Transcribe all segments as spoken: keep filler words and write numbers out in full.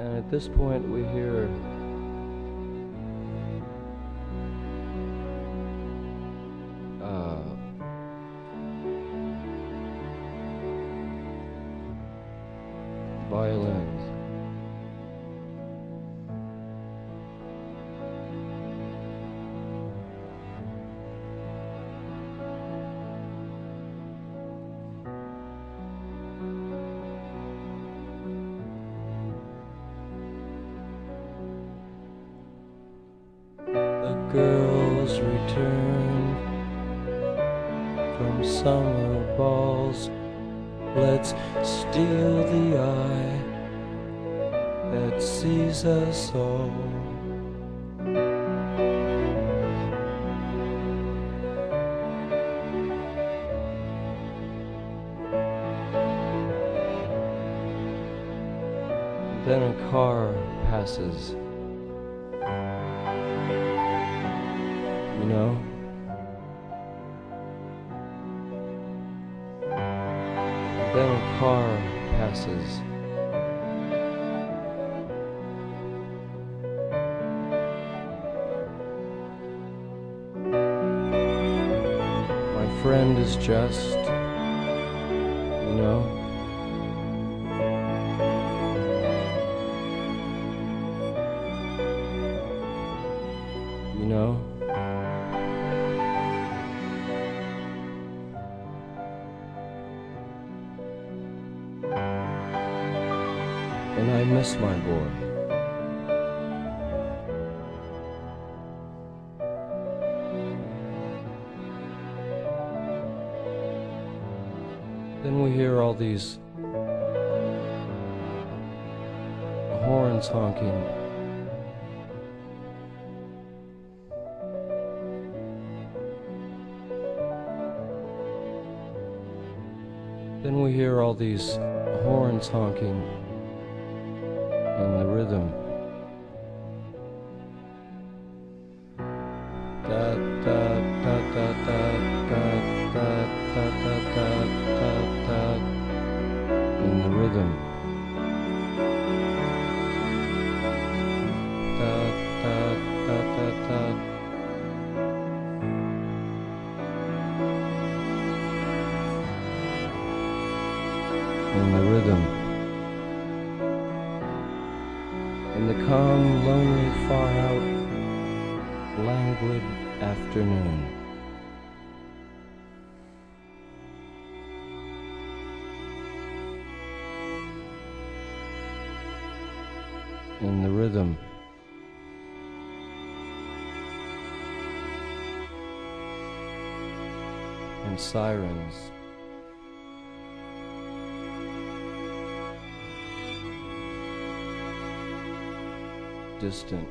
And at this point we hear uh, violins. Girls return from summer balls. Let's steal the eye that sees us all. Then a car passes. You know, then a car passes. My friend is just, you know. You know. And I miss my boy. Then we hear all these horns honking. Then we hear all these horns honking. In the rhythm. Da da da da da da da da da da da da. In the rhythm. Da da da da da. In the rhythm. In the calm, lonely, far out, languid afternoon. In the rhythm. And sirens. Distant,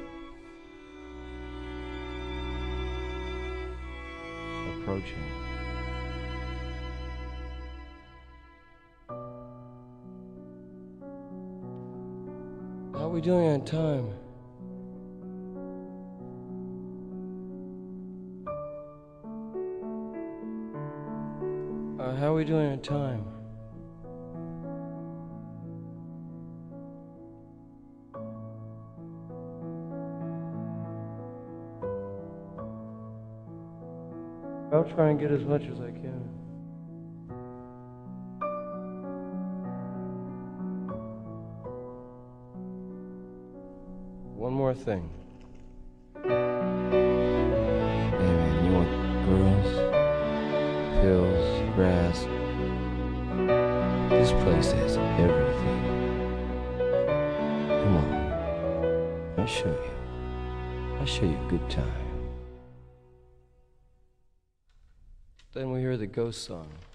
approaching. How are we doing on time? Uh, how are we doing on time? I'll try and get as much as I can. One more thing. Hey man, you want girls, pills, grass. This place has everything. Come on, I'll show you. I'll show you a good time. Then we hear the ghost song.